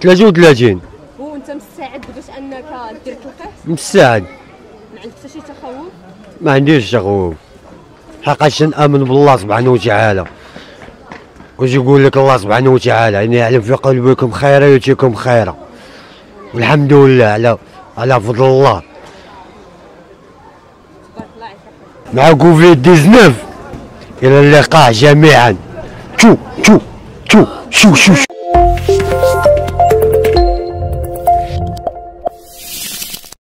33 وانت مستعد باش انك دير التلقيح؟ مستعد. ما عندكش شي تخوف؟ ما عنديش تخوف، حقاش نامن بالله سبحانه وتعالى، واش يقول لك الله سبحانه وتعالى ان يعلم في قلوبكم خيرا يؤتكم خيرا، والحمد لله على فضل الله. مع كوفيد 19 الى اللقاء جميعا. شو